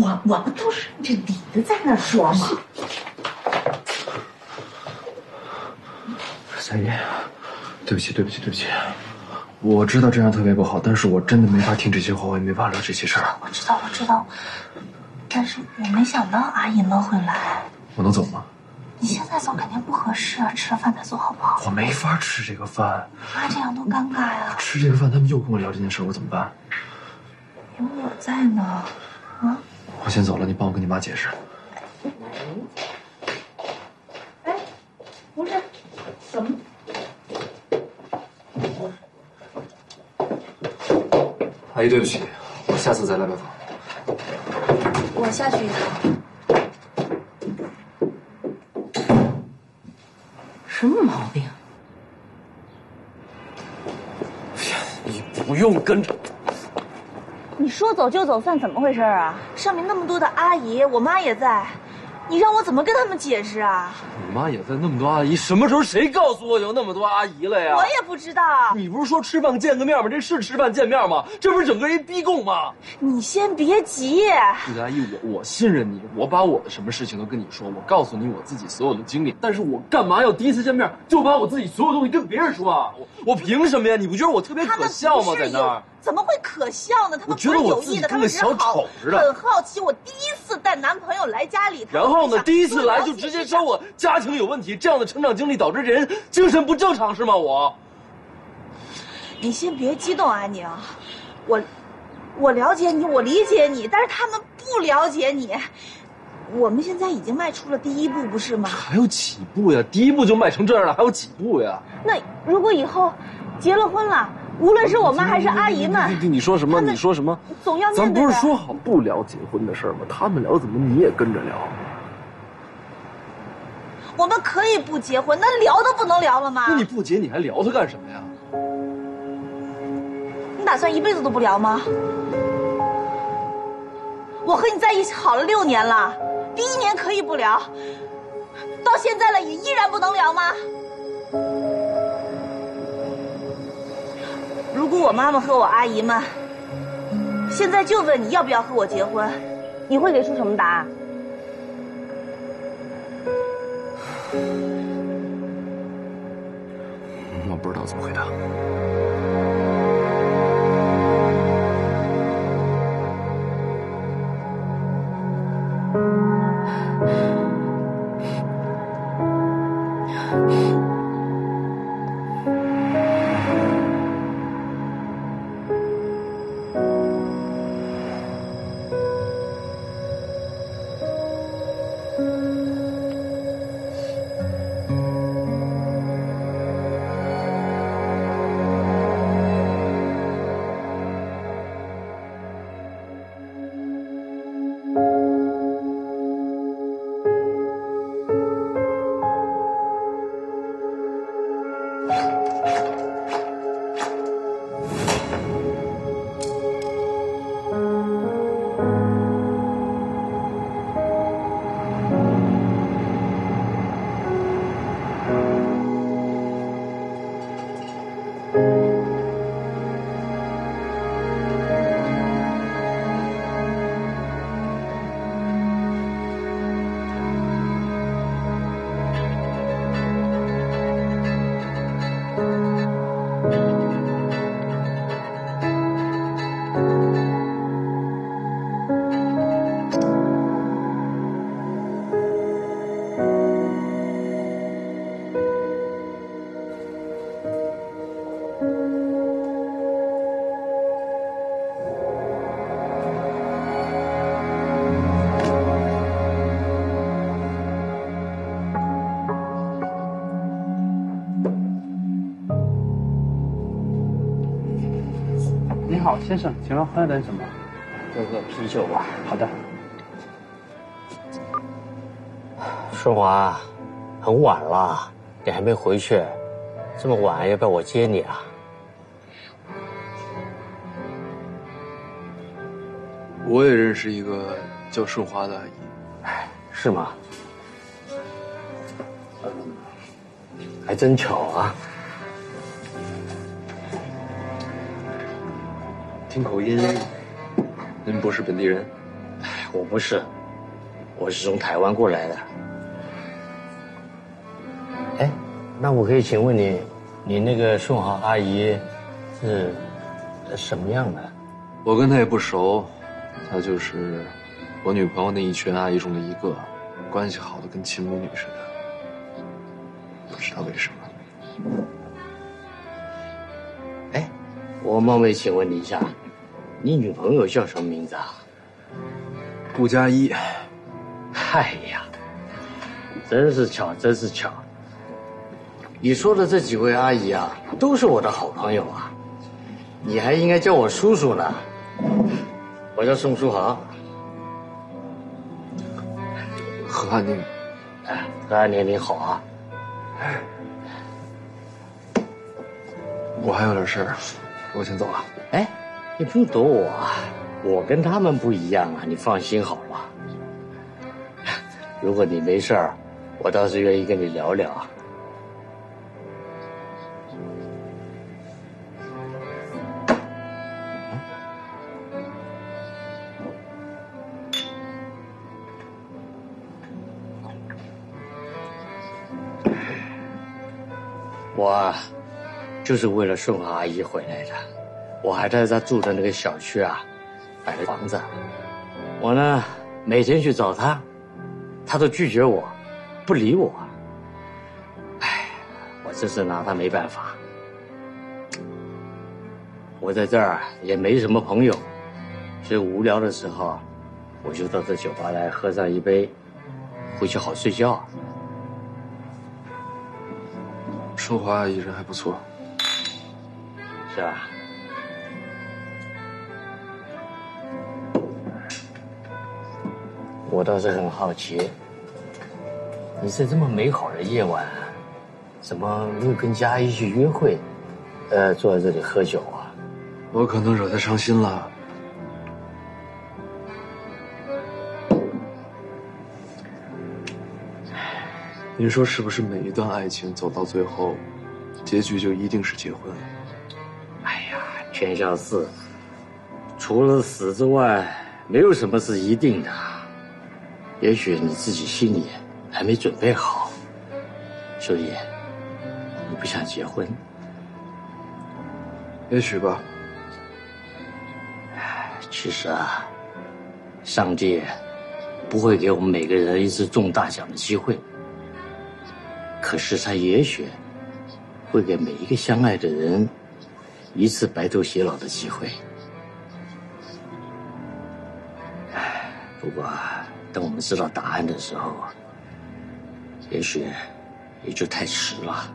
我不都顺着你的在那说吗？三爷，对不起，我知道这样特别不好，但是我真的没法听这些话，我也没法聊这些事儿。我知道，但是我没想到阿银能会来。我能走吗？你现在走肯定不合适，吃了饭再走好不好？我没法吃这个饭，妈这样多尴尬呀！吃这个饭，他们又跟我聊这件事，我怎么办？有我在呢，啊！我先走了，你帮我跟你妈解释。哎，不是，怎么？ 阿姨，对不起，我下次再来拜访。我下去一趟。什么毛病？哎呀，你不用跟着。你说走就走，算怎么回事啊？上面那么多的阿姨，我妈也在，你让我怎么跟他们解释啊？你妈也在，那么多阿姨，什么时候谁告诉我有那么多阿姨了呀？我也不知道。你不是说吃饭见个面吗？这是吃饭见面吗？这不是整个人逼供吗？你先别急，李阿姨，我信任你，我把我的什么事情都跟你说，我告诉你我自己所有的经历。但是我干嘛要第一次见面就把我自己所有东西跟别人说啊？我凭什么呀？你不觉得我特别可笑吗？在那儿怎么会可笑呢？他们不是有意的，他们只是很好奇。我第一次带男朋友来家里，然后呢，第一次来就直接说我家。 家庭有问题，这样的成长经历导致人精神不正常是吗？我，你先别激动，安宁，我了解你，我理解你，但是他们不了解你。我们现在已经迈出了第一步，不是吗？还有几步呀？第一步就迈成这样了，还有几步呀？那如果以后结了婚了，无论是我妈还是阿姨们，你说什么？总要面对。咱不是说好不聊结婚的事吗？他们聊怎么你也跟着聊？ 我们可以不结婚，那聊都不能聊了吗？那你不结，你还聊他干什么呀？你打算一辈子都不聊吗？我和你在一起好了6年了，第1年可以不聊，到现在了也依然不能聊吗？如果我妈妈和我阿姨们现在就问你要不要和我结婚，你会给出什么答案？ 我不知道怎么回答。先生，请问还要点什么？喝个啤酒吧。好的。顺华，很晚了，你还没回去，这么晚要不要我接你啊？我也认识一个叫顺华的阿姨。哎，是吗？还真巧啊。 听口音，您不是本地人？我不是，我是从台湾过来的。哎，那我可以请问你，你那个宋豪阿姨是什么样的？我跟她也不熟，她就是我女朋友那一群阿姨中的一个，关系好的跟亲母女似的，不知道为什么。 我冒昧请问你一下，你女朋友叫什么名字啊？顾佳一。哎呀，真是巧，真是巧！你说的这几位阿姨啊，都是我的好朋友啊。你还应该叫我叔叔呢。我叫宋书豪。何安宁，哎，何安宁你好啊。我还有点事儿。 我先走了。哎，你不用躲我啊！我跟他们不一样啊，你放心好了。如果你没事儿，我倒是愿意跟你聊聊啊。我啊。 就是为了送阿姨回来的，我还在她住的那个小区啊，买了房子。我呢，每天去找她，她都拒绝我，不理我。哎，我真是拿她没办法。我在这儿也没什么朋友，所以无聊的时候，我就到这酒吧来喝上一杯，回去好睡觉。淑华阿姨人还不错。 是吧？我倒是很好奇，你在这么美好的夜晚，怎么又跟佳一去约会？坐在这里喝酒啊？我可能惹她伤心了。您说是不是？每一段爱情走到最后，结局就一定是结婚？ 天下事，除了死之外，没有什么是一定的。也许你自己心里还没准备好，所以你不想结婚。也许吧。其实啊，上帝不会给我们每个人一次中大奖的机会，可是他也许会给每一个相爱的人。 一次白头偕老的机会，不过等我们知道答案的时候，也许也就太迟了。